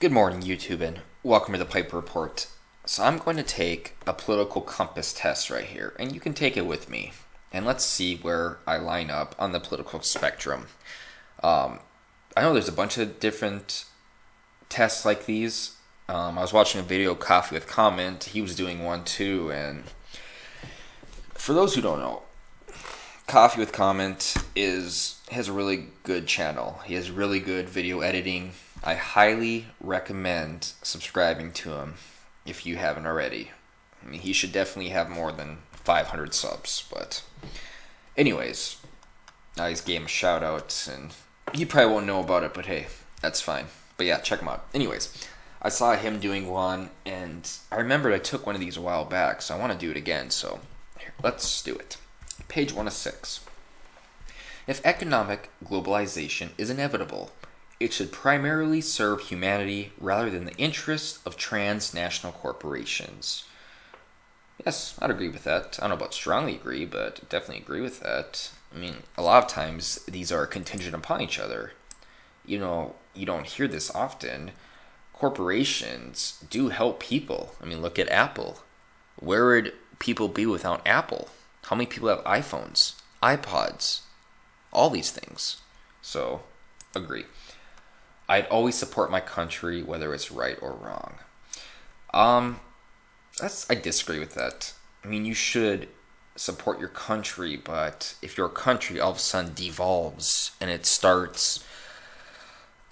Good morning, YouTube, and welcome to the Piper Report. So I'm going to take a political compass test right here, and you can take it with me. And let's see where I line up on the political spectrum. I know there's a bunch of different tests like these. I was watching a video, Coffee with Comment. He was doing one too, and for those who don't know, Coffee with Comment has a really good channel. He has really good video editing. I highly recommend subscribing to him if you haven't already. I mean, he should definitely have more than 500 subs, but anyways, I just gave him shout-outs, and he probably won't know about it, but hey, that's fine. But yeah, check him out. Anyways, I saw him doing one, and I remembered I took one of these a while back, so I want to do it again, so here, let's do it. Page 106. If economic globalization is inevitable, it should primarily serve humanity rather than the interests of transnational corporations. Yes, I'd agree with that. I don't know about strongly agree, but definitely agree with that. I mean, a lot of times these are contingent upon each other. You know, you don't hear this often. Corporations do help people. I mean, look at Apple. Where would people be without Apple? How many people have iPhones, iPods, all these things? So, agree. I'd always support my country, whether it's right or wrong. I disagree with that. I mean, you should support your country, but if your country all of a sudden devolves and it starts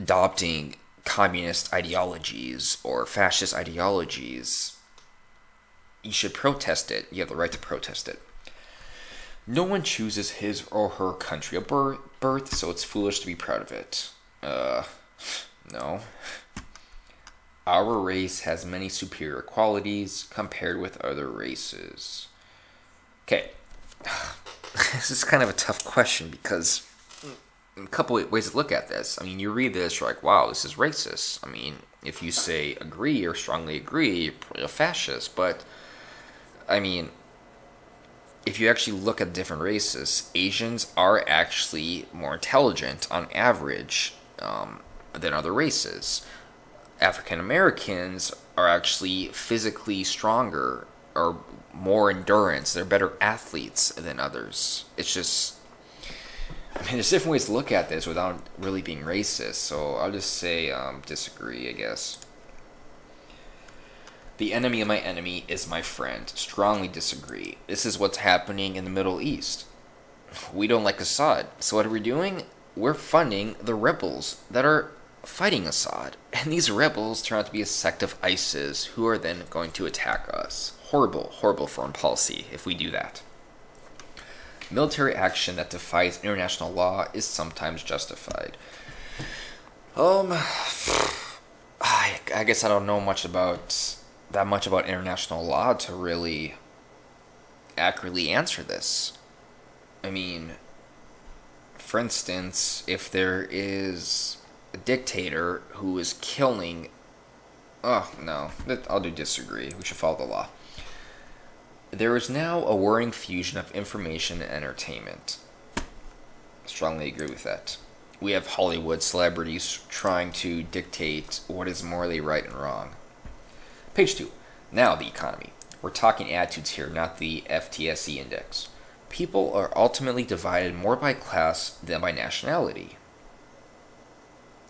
adopting communist ideologies or fascist ideologies, you should protest it. You have the right to protest it. No one chooses his or her country of birth, so it's foolish to be proud of it. No. Our race has many superior qualities compared with other races. Okay. This is kind of a tough question because a couple of ways to look at this. I mean, you read this, you're like, wow, this is racist. I mean, if you say agree or strongly agree, you're probably a fascist. But, I mean, if you actually look at different races, Asians are actually more intelligent on average than other races. African Americans are actually physically stronger or more endurance. They're better athletes than others. It's just, I mean, there's different ways to look at this without really being racist. So I'll just say disagree, I guess. The enemy of my enemy is my friend. Strongly disagree. This is what's happening in the Middle East. We don't like Assad. So what are we doing? We're funding the rebels that are fighting Assad. And these rebels turn out to be a sect of ISIS who are then going to attack us. Horrible, horrible foreign policy if we do that. Military action that defies international law is sometimes justified. I guess I don't know much about international law to really accurately answer this. I mean, for instance, if there is a dictator who is killing, oh no, I'll do disagree. We should follow the law. There is now a worrying fusion of information and entertainment. Strongly agree with that. We have Hollywood celebrities trying to dictate what is morally right and wrong. Page 2. Now the economy. We're talking attitudes here, not the FTSE index. People are ultimately divided more by class than by nationality.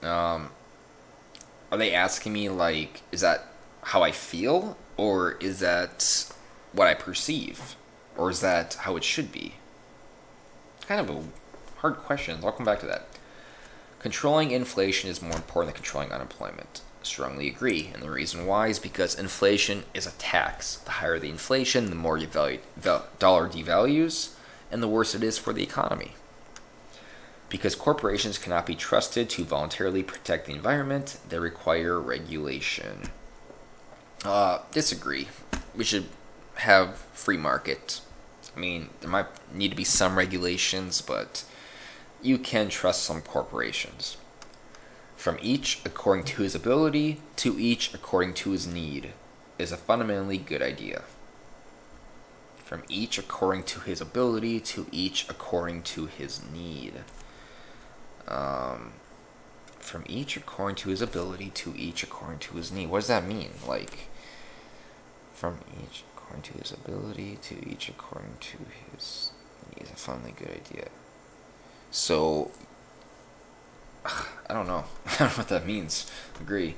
Are they asking me, like, is that how I feel? Or is that what I perceive? Or is that how it should be? Kind of a hard question. I'll come back to that. Controlling inflation is more important than controlling unemployment. Strongly agree, and the reason why is because inflation is a tax. The higher the inflation, the more dollar devalues, and the worse it is for the economy. Because corporations cannot be trusted to voluntarily protect the environment, they require regulation. Disagree. We should have free market. I mean, there might need to be some regulations, but you can trust some corporations. From each according to his ability, to each according to his need, is a fundamentally good idea. From each according to his ability, to each according to his need. from each according to his ability, to each according to his need. What does that mean? Like, from each according to his ability, to each according to his needs. I found a good idea. So, I don't know. I don't know what that means. Agree.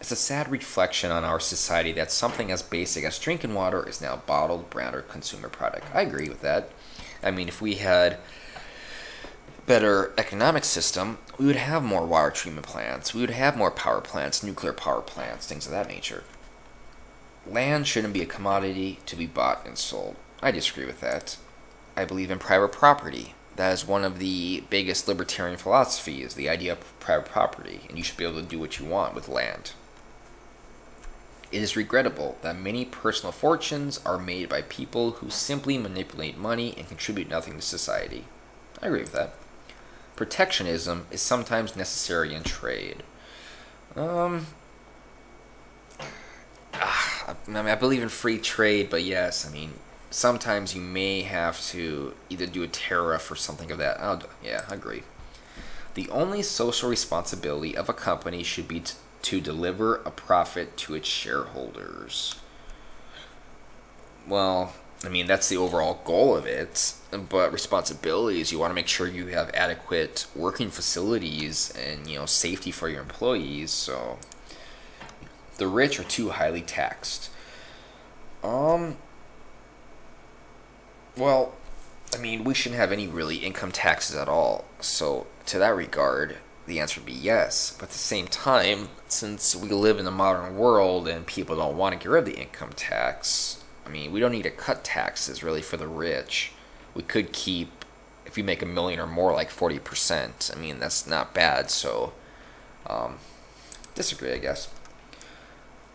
It's a sad reflection on our society that something as basic as drinking water is now bottled, brand, or consumer product. I agree with that. I mean, if we had better economic system, we would have more water treatment plants. We would have more power plants, nuclear power plants, things of that nature. Land shouldn't be a commodity to be bought and sold. I disagree with that. I believe in private property. That is one of the biggest libertarian philosophies, the idea of private property, and you should be able to do what you want with land. It is regrettable that many personal fortunes are made by people who simply manipulate money and contribute nothing to society. I agree with that. Protectionism is sometimes necessary in trade. I mean, I believe in free trade, but yes, I mean, sometimes you may have to either do a tariff or something of that. Yeah, I agree. The only social responsibility of a company should be to deliver a profit to its shareholders. Well, I mean, that's the overall goal of it, but responsibilities, you want to make sure you have adequate working facilities and, you know, safety for your employees, so the rich are too highly taxed. Well, I mean, we shouldn't have any really income taxes at all, so to that regard, the answer would be yes, but at the same time, since we live in the modern world and people don't want to get rid of the income tax, I mean, we don't need to cut taxes really for the rich. We could keep, if you make $1 million or more, like 40%. I mean, that's not bad, so disagree, I guess.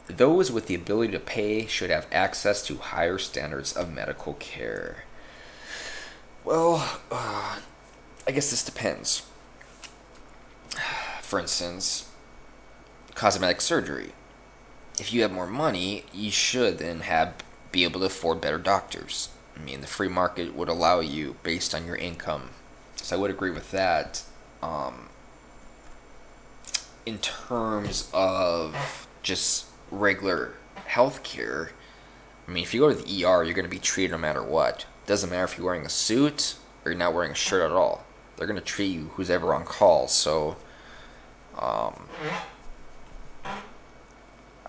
Those with the ability to pay should have access to higher standards of medical care. Well, I guess this depends. For instance, cosmetic surgery. If you have more money, you should then be able to afford better doctors. I mean, the free market would allow you based on your income. So I would agree with that. In terms of just regular health care, I mean, if you go to the ER, you're going to be treated no matter what. Doesn't matter if you're wearing a suit or you're not wearing a shirt at all. They're going to treat you who's ever on call, so I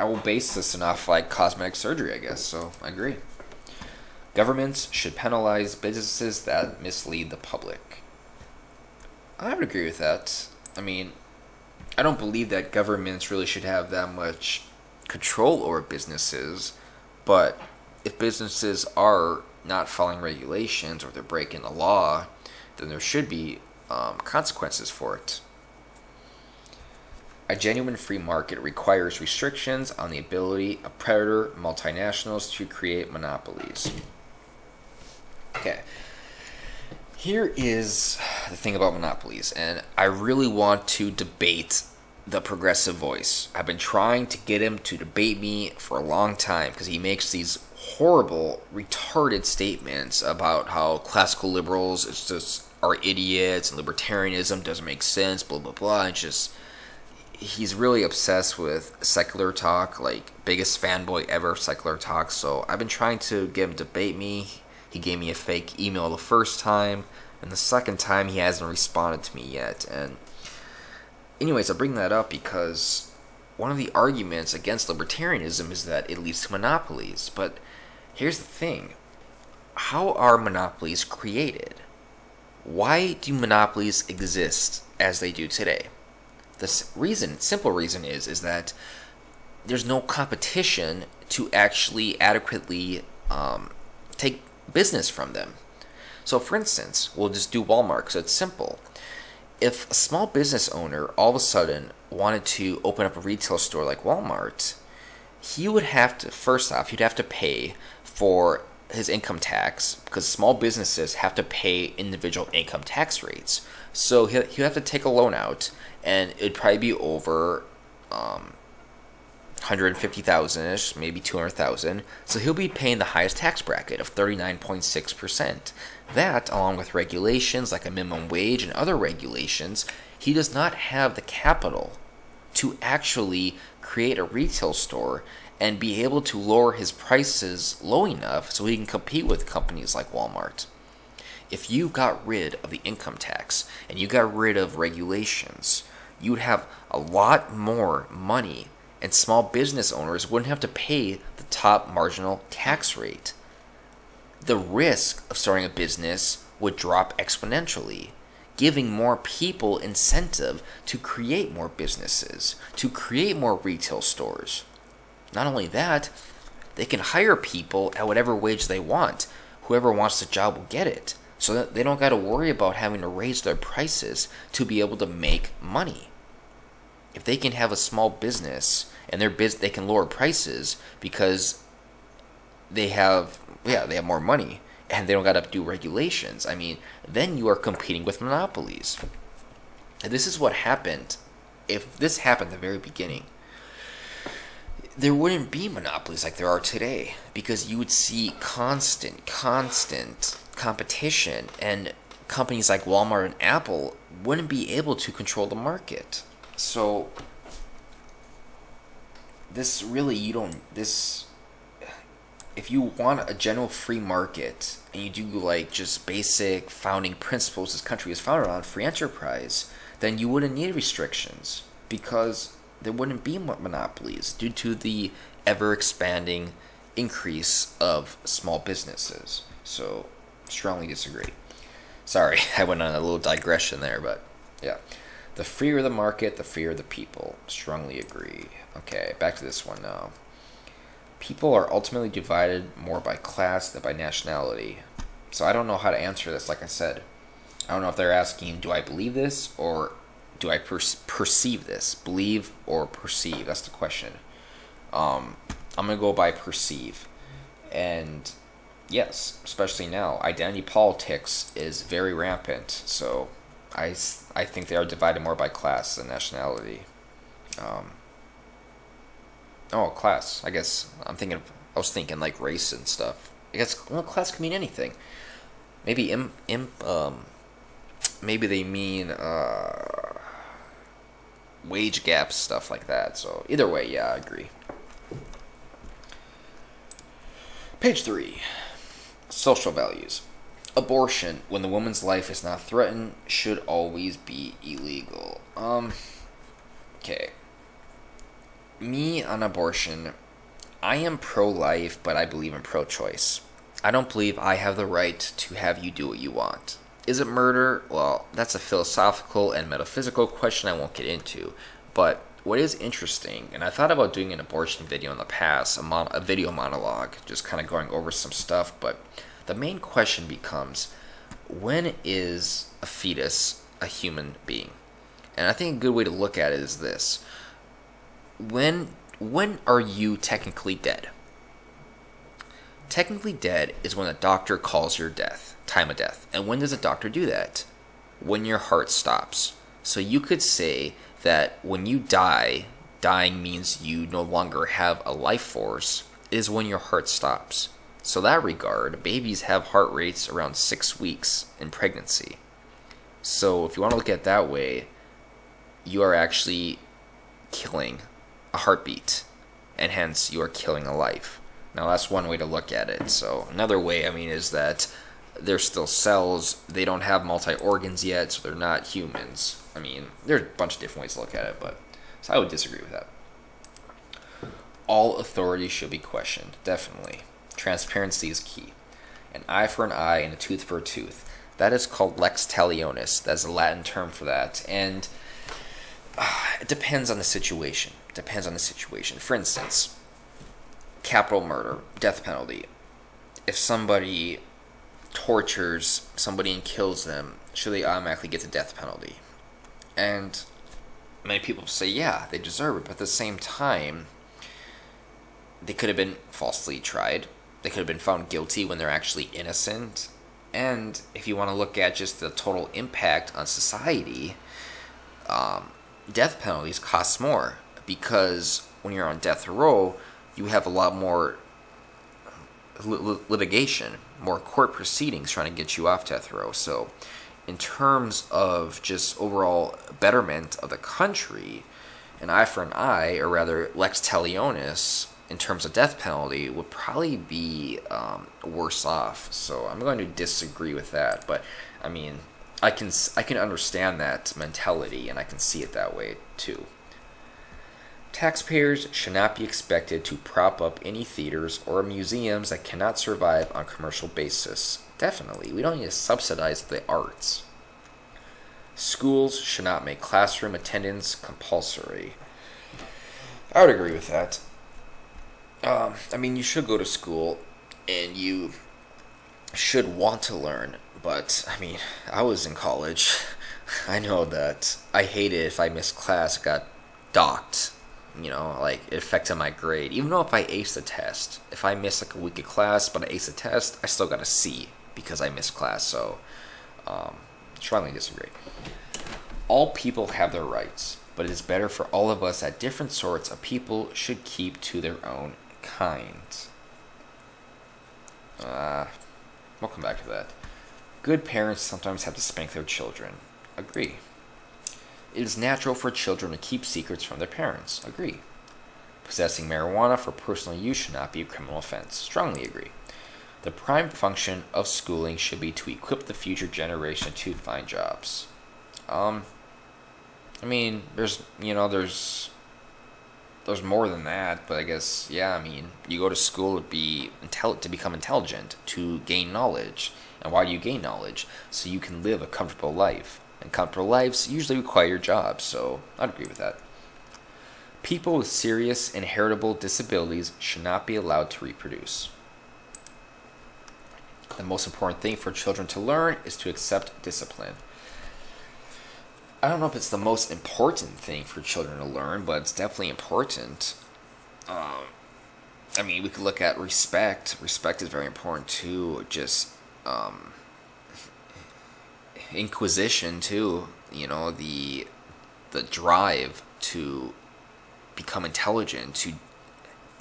will base this enough like cosmetic surgery, I guess, so I agree. Governments should penalize businesses that mislead the public. I would agree with that. I mean, I don't believe that governments really should have that much control over businesses, but if businesses are not following regulations or they're breaking the law, then there should be consequences for it. A genuine free market requires restrictions on the ability of predator multinationals to create monopolies. Okay. Here is the thing about monopolies, and I really want to debate the progressive voice. I've been trying to get him to debate me for a long time because he makes these horrible, retarded statements about how classical liberals are idiots and libertarianism doesn't make sense, blah, blah, blah. It's just, he's really obsessed with secular talk, like biggest fanboy ever, secular talk. So I've been trying to get him to debate me. He gave me a fake email the first time, and the second time he hasn't responded to me yet. And anyways, I bring that up because one of the arguments against libertarianism is that it leads to monopolies. But here's the thing. How are monopolies created? Why do monopolies exist as they do today? The reason, simple reason is that there's no competition to actually adequately take business from them. So for instance, we'll just do Walmart, so it's simple. If a small business owner all of a sudden wanted to open up a retail store like Walmart, he would have to, first off, he'd have to pay for his income tax because small businesses have to pay individual income tax rates. So he'd have to take a loan out, and it'd probably be over $150,000-ish, maybe $200,000. So he'll be paying the highest tax bracket of 39.6%. That, along with regulations like a minimum wage and other regulations, He does not have the capital to actually create a retail store and be able to lower his prices low enough so he can compete with companies like Walmart. If you got rid of the income tax and you got rid of regulations, you'd have a lot more money, and small business owners wouldn't have to pay the top marginal tax rate. The risk of starting a business would drop exponentially, giving more people incentive to create more businesses, to create more retail stores. Not only that, they can hire people at whatever wage they want. Whoever wants the job will get it, so that they don't got to worry about having to raise their prices to be able to make money. If they can have a small business and they can lower prices because they have more money and they don't got to do regulations. I mean, then you are competing with monopolies. And this is what happened. If this happened at the very beginning, there wouldn't be monopolies like there are today, because you would see constant competition, and companies like Walmart and Apple wouldn't be able to control the market. So this really, if you want a general free market and you do like just basic founding principles this country is founded on, free enterprise, then you wouldn't need restrictions, because there wouldn't be monopolies due to the ever-expanding increase of small businesses. So strongly disagree. Sorry, I went on a little digression there, but yeah. The freer the market, the freer the people. Strongly agree. Okay, back to this one now. People are ultimately divided more by class than by nationality. So I don't know how to answer this, like I said. I don't know if they're asking, do I believe this or do I perceive this? Believe or perceive? That's the question. I'm going to go by perceive. And yes, especially now, identity politics is very rampant. So I think they are divided more by class than nationality. Oh, class. I guess I was thinking like race and stuff. I guess, well, class can mean anything. Maybe maybe they mean wage gaps, stuff like that. So either way, yeah, I agree. Page 3, social values. Abortion, when the woman's life is not threatened, should always be illegal. Okay. Me on abortion, I am pro-life, but I believe in pro-choice. I don't believe I have the right to have you do what you want. Is it murder? Well, that's a philosophical and metaphysical question I won't get into. But what is interesting, and I thought about doing an abortion video in the past, a video monologue, just kind of going over some stuff, but the main question becomes, when is a fetus a human being? And I think a good way to look at it is this. When are you technically dead? Technically dead is when a doctor calls your death, time of death. And when does a doctor do that? When your heart stops. So you could say that when you die, dying means you no longer have a life force, is when your heart stops. So that regard, babies have heart rates around 6 weeks in pregnancy. So if you want to look at it that way, you are actually killing a heartbeat, and hence you are killing a life. Now that's one way to look at it. So another way, I mean, is that they're still cells, they don't have multi-organs yet, so they're not humans. I mean, there's a bunch of different ways to look at it, but so I would disagree with that. All authority should be questioned, definitely. Transparency is key. An eye for an eye and a tooth for a tooth. That is called lex talionis. That's a Latin term for that. And it depends on the situation. Depends on the situation. For instance, capital murder, death penalty. If somebody tortures somebody and kills them, should they automatically get the death penalty? And many people say, yeah, they deserve it. But at the same time, they could have been falsely tried. They could have been found guilty when they're actually innocent. And if you want to look at just the total impact on society, death penalties cost more, because when you're on death row, you have a lot more litigation, more court proceedings trying to get you off death row. So in terms of just overall betterment of the country, an eye for an eye, or rather lex talionis, in terms of death penalty, would probably be worse off. So I'm going to disagree with that. But I mean, I can understand that mentality, and I can see it that way too. Taxpayers should not be expected to prop up any theaters or museums that cannot survive on a commercial basis. Definitely, we don't need to subsidize the arts. Schools should not make classroom attendance compulsory. I would agree with that. I mean, you should go to school, and you should want to learn, but, I mean, I was in college. I know that I hated if I missed class, got docked, you know, like, it affected my grade. Even though if I aced the test, if I missed, like, a week of class, but I aced the test, I still got a C because I missed class, so, strongly disagree. All people have their rights, but it is better for all of us that different sorts of people should keep to their own kind. We'll come back to that. Good parents sometimes have to spank their children. Agree. It is natural for children to keep secrets from their parents. Agree. Possessing marijuana for personal use should not be a criminal offense. Strongly agree. The prime function of schooling should be to equip the future generation to find jobs. I mean, there's more than that, but I guess, yeah, I mean, you go to school to be become intelligent, to gain knowledge. And why do you gain knowledge? So you can live a comfortable life. And comfortable lives usually require jobs, so I'd agree with that. People with serious inheritable disabilities should not be allowed to reproduce. The most important thing for children to learn is to accept discipline. I don't know if it's the most important thing for children to learn, but it's definitely important. I mean, we could look at respect. Respect is very important, too. Just inquisition, too. You know, the drive to become intelligent, to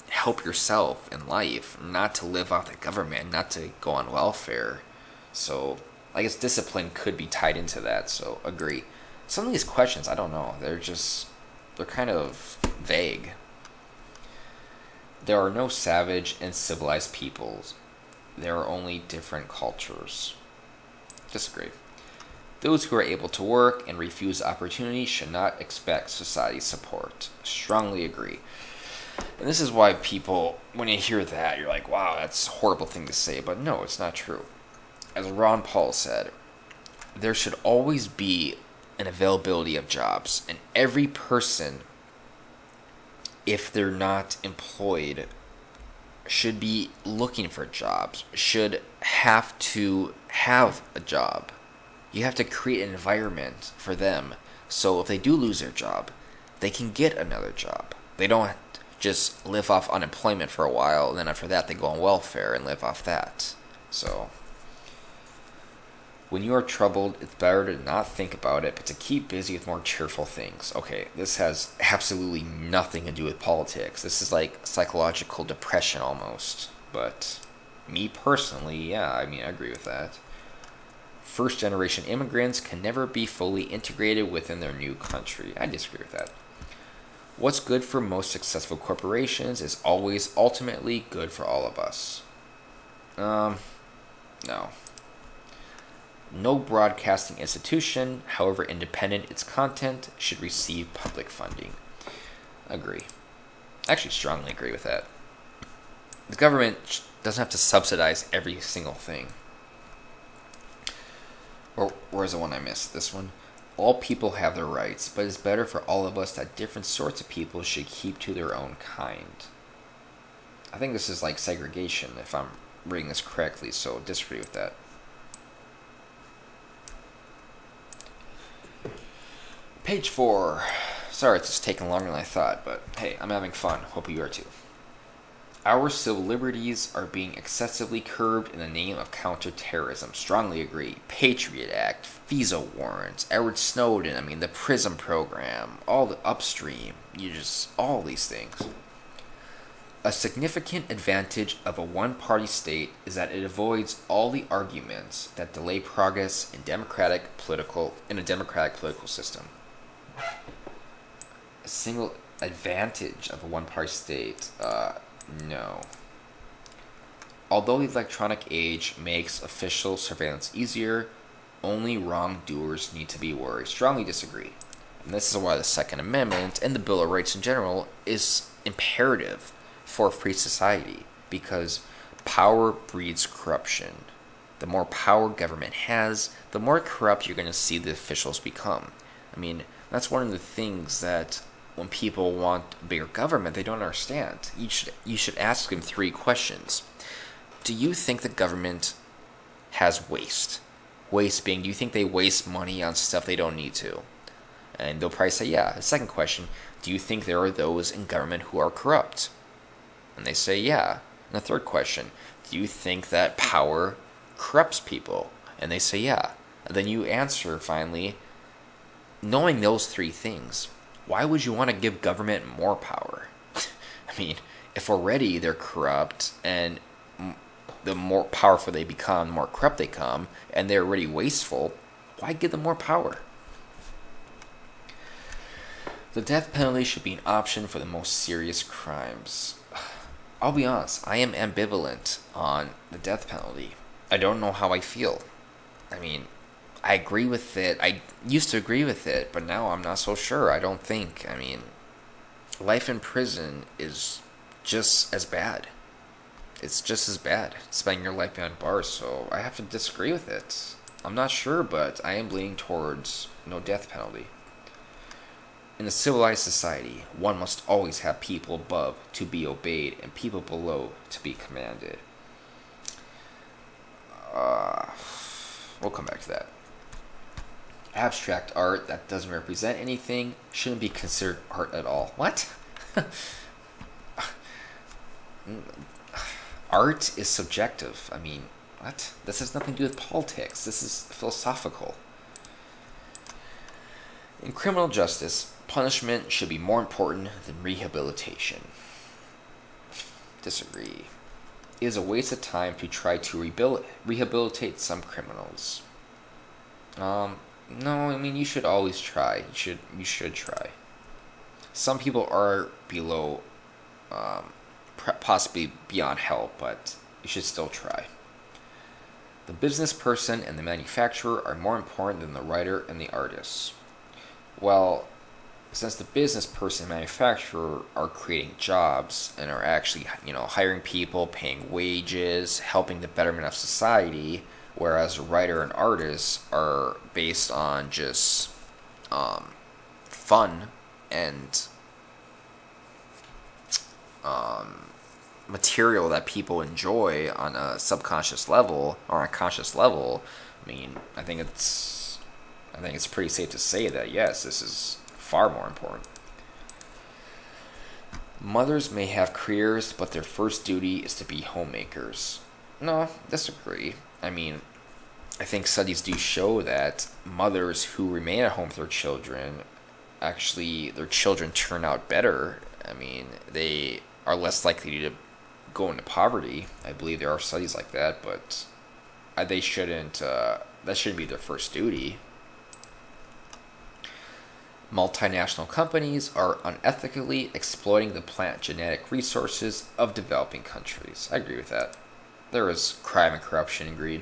help yourself in life, not to live off the government, not to go on welfare. So, I guess discipline could be tied into that, so agree. Some of these questions, I don't know, they're kind of vague. There are no savage and civilized peoples. There are only different cultures. Disagree. Those who are able to work and refuse opportunity should not expect society's support. Strongly agree. And this is why people, when you hear that, you're like, wow, that's a horrible thing to say, but no, it's not true. As Ron Paul said, there should always be and availability of jobs, and every person, if they're not employed, should be looking for jobs, should have to have a job. You have to create an environment for them, so if they do lose their job, they can get another job. They don't just live off unemployment for a while, and then after that they go on welfare and live off that. So when you are troubled, it's better to not think about it, but to keep busy with more cheerful things. Okay, this has absolutely nothing to do with politics. This is like psychological depression almost. But me personally, yeah, I mean, I agree with that. First-generation immigrants can never be fully integrated within their new country. I disagree with that. What's good for most successful corporations is always ultimately good for all of us. No. No broadcasting institution, however independent its content, should receive public funding. Agree. Actually, strongly agree with that. The government doesn't have to subsidize every single thing. Or where's the one I missed? This one. All people have their rights, but it's better for all of us that different sorts of people should keep to their own kind. I think this is like segregation, if I'm reading this correctly, so disagree with that. Page 4. Sorry, it's just taking longer than I thought, but hey, I'm having fun. Hope you are too. Our civil liberties are being excessively curbed in the name of counterterrorism. Strongly agree. Patriot Act, FISA warrants, Edward Snowden, I mean, the PRISM program, all the upstream, all these things. A significant advantage of a one-party state is that it avoids all the arguments that delay progress in a democratic political system. A single advantage of a one-party state? No. Although the electronic age makes official surveillance easier, only wrongdoers need to be worried. Strongly disagree. And this is why the Second Amendment and the Bill of Rights in general is imperative for a free society, because power breeds corruption. The more power government has, the more corrupt you're going to see the officials become. I mean, that's one of the things that when people want a bigger government, they don't understand. You should ask them three questions. Do you think the government has waste? Waste being, do you think they waste money on stuff they don't need to? And they'll probably say, yeah. The second question, do you think there are those in government who are corrupt? And they say, yeah. And the third question, do you think that power corrupts people? And they say, yeah. And then you answer, finally, knowing those three things, why would you want to give government more power? I mean, if already they're corrupt, and the more powerful they become, the more corrupt they come, and they're already wasteful, why give them more power? The death penalty should be an option for the most serious crimes. I'll be honest, I am ambivalent on the death penalty. I don't know how I feel. I mean, I agree with it. I used to agree with it, but now I'm not so sure. I don't think. I mean, life in prison is just as bad. It's just as bad, spending your life behind bars, so I have to disagree with it. I'm not sure, but I am leaning towards no death penalty. In a civilized society, one must always have people above to be obeyed and people below to be commanded. We'll come back to that. Abstract art that doesn't represent anything shouldn't be considered art at all. What? Art is subjective. I mean, what? This has nothing to do with politics. This is philosophical. In criminal justice, punishment should be more important than rehabilitation. Disagree. It is a waste of time to try to rehabilitate some criminals. No, I mean, you should always try. You should try. Some people are below, possibly beyond help, but you should still try. The business person and the manufacturer are more important than the writer and the artist. Well, since the business person and manufacturer are creating jobs and are actually, you know, hiring people, paying wages, helping the betterment of society, whereas a writer and artist are based on just fun and material that people enjoy on a subconscious level or on a conscious level, I mean, I think it's pretty safe to say that, yes, this is far more important. Mothers may have careers, but their first duty is to be homemakers. No, disagree. I mean, I think studies do show that mothers who remain at home with their children, actually, their children turn out better. I mean, they are less likely to go into poverty. I believe there are studies like that, but they shouldn't, that shouldn't be their first duty. Multinational companies are unethically exploiting the plant genetic resources of developing countries. I agree with that. There is crime and corruption and greed.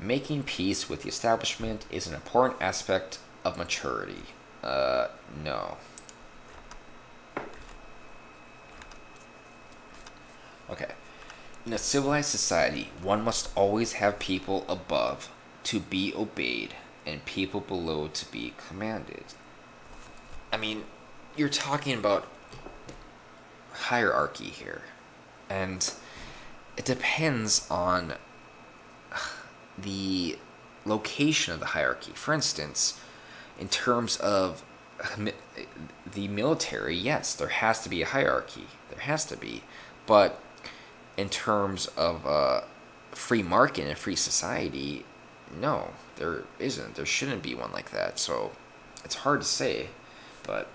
Making peace with the establishment is an important aspect of maturity. No. Okay. In a civilized society, one must always have people above to be obeyed and people below to be commanded. I mean, you're talking about hierarchy here, and it depends on the location of the hierarchy. For instance, in terms of the military, yes, there has to be a hierarchy. There has to be. But in terms of a free market and a free society, no, there isn't. There shouldn't be one like that. So it's hard to say, but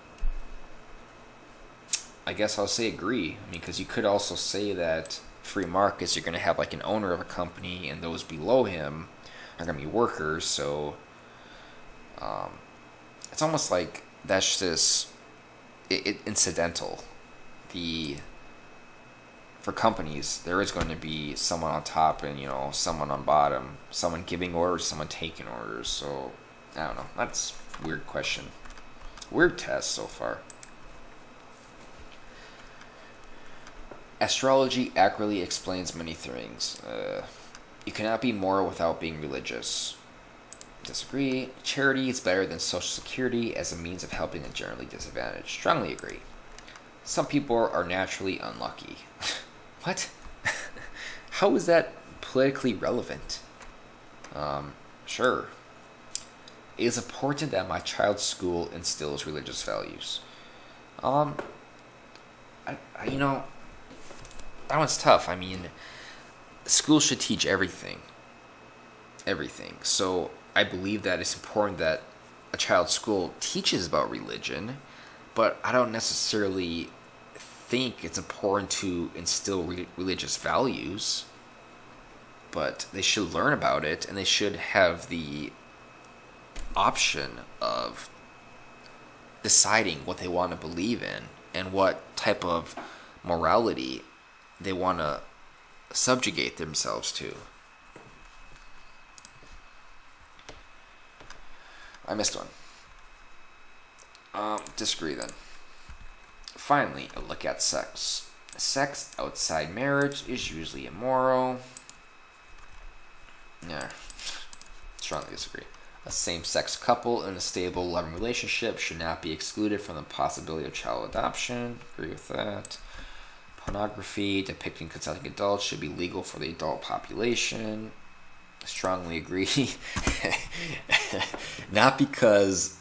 I guess I'll say agree. I mean, because you could also say that free markets, you're going to have like an owner of a company and those below him are going to be workers. So it's almost like that's just incidental. For companies, there is going to be someone on top and, you know, someone on bottom, someone giving orders, someone taking orders. So I don't know. That's a weird question. Weird test so far. Astrology accurately explains many things. You cannot be moral without being religious. Disagree. Charity is better than Social Security as a means of helping the generally disadvantaged. Strongly agree. Some people are naturally unlucky. What? How is that politically relevant? Sure. It is important that my child's school instills religious values. You know, that one's tough. I mean, school should teach everything. Everything. So I believe that it's important that a child's school teaches about religion, but I don't necessarily think it's important to instill religious values. But they should learn about it, and they should have the option of deciding what they want to believe in and what type of morality they want to subjugate themselves to. I missed one. Disagree then. Finally, a look at sex. Sex outside marriage is usually immoral. Yeah, strongly disagree. A same-sex couple in a stable, loving relationship should not be excluded from the possibility of child adoption. Agree with that. Pornography depicting consenting adults should be legal for the adult population. Strongly agree. Not because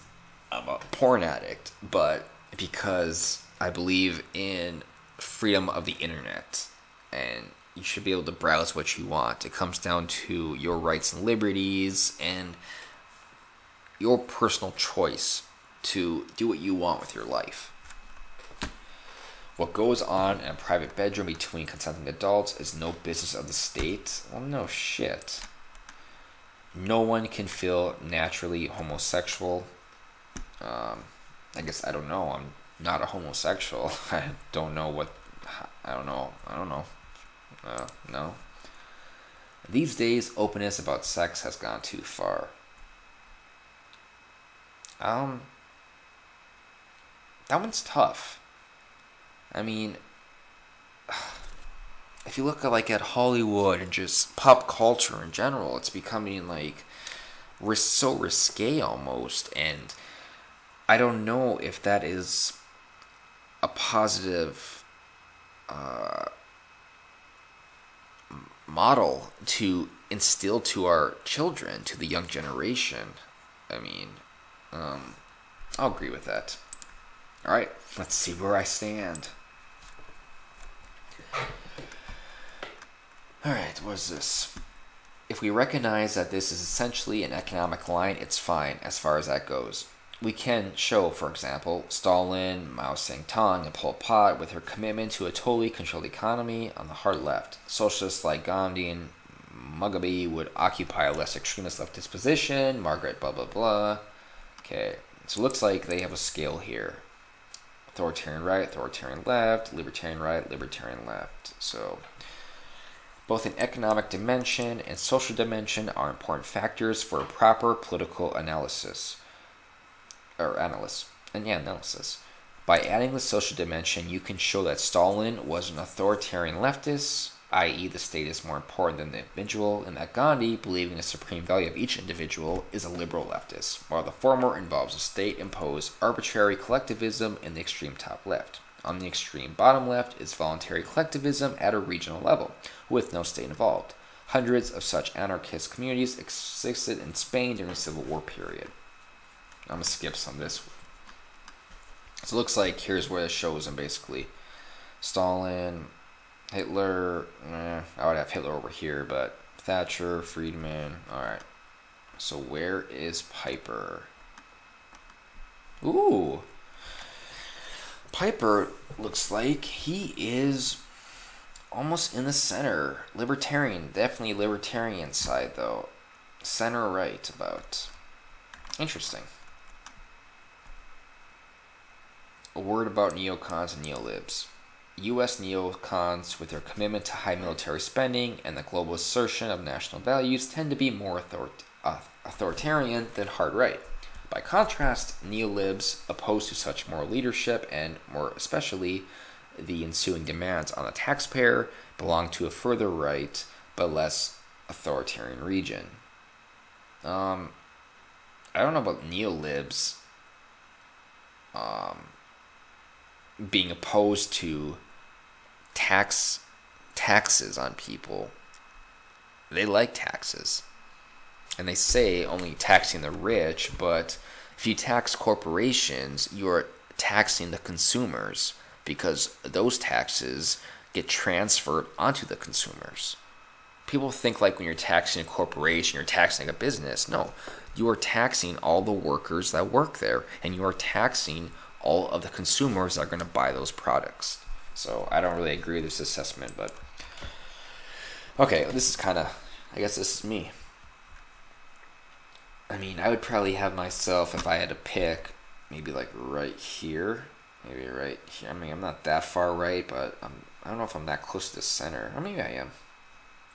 I'm a porn addict, but because I believe in freedom of the internet. And you should be able to browse what you want. It comes down to your rights and liberties and your personal choice to do what you want with your life. What goes on in a private bedroom between consenting adults is no business of the state. Well, no shit. No one can feel naturally homosexual. I guess I don't know. I'm not a homosexual. I don't know what... I don't know. No. These days, openness about sex has gone too far. That one's tough. I mean, if you look at like at Hollywood and just pop culture in general, it's becoming like so risque almost, and I don't know if that is a positive model to instill to our children, to the young generation. I mean, I'll agree with that. All right, let's see where I stand. Alright, what is this? If we recognize that this is essentially an economic line, it's fine as far as that goes. We can show, for example, Stalin, Mao Zedong, and Pol Pot with her commitment to a totally controlled economy on the hard left. Socialists like Gandhi and Mugabe would occupy a less extremist leftist position. Margaret blah blah blah. Okay, so it looks like they have a scale here. Authoritarian right, authoritarian left, libertarian right, libertarian left. So both an economic dimension and social dimension are important factors for a proper political analysis. Analysis. By adding the social dimension, you can show that Stalin was an authoritarian leftist, i.e. the state is more important than the individual, and that Gandhi, believing the supreme value of each individual, is a liberal leftist, while the former involves a state-imposed arbitrary collectivism in the extreme top left. On the extreme bottom left is voluntary collectivism at a regional level, with no state involved. Hundreds of such anarchist communities existed in Spain during the Civil War period. I'm going to skip some of this. So it looks like here's where it shows them basically. Stalin, Hitler, I would have Hitler over here, but Thatcher, Friedman, alright. So where is Piper? Ooh! Piper looks like. He is almost in the center. Libertarian, definitely libertarian side though. Center right about. Interesting. A word about neocons and neolibs. U.S. neocons, with their commitment to high military spending and the global assertion of national values, tend to be more authoritarian than hard right. By contrast, neolibs, opposed to such moral leadership and, more especially, the ensuing demands on the taxpayer, belong to a further right but less authoritarian region. I don't know about neolibs being opposed to taxes on people. They like taxes. And they say only taxing the rich, but if you tax corporations, you're taxing the consumers because those taxes get transferred onto the consumers. People think like when you're taxing a corporation, you're taxing a business. No, you are taxing all the workers that work there, and you are taxing all of the consumers that are going to buy those products. So I don't really agree with this assessment, but okay, this is kind of, I guess this is me. I mean, I would probably have myself, if I had to pick, maybe like right here, maybe right here. I mean, I'm not that far right, but I don't know if I'm that close to the center. Or maybe I am.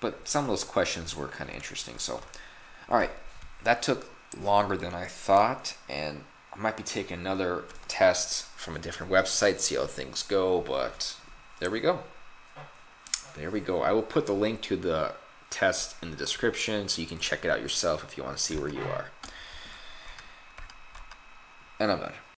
But some of those questions were kind of interesting. So, all right, that took longer than I thought, and I might be taking another test from a different website, see how things go, but there we go. There we go. I will put the link to the test in the description so you can check it out yourself if you want to see where you are. And I'm done.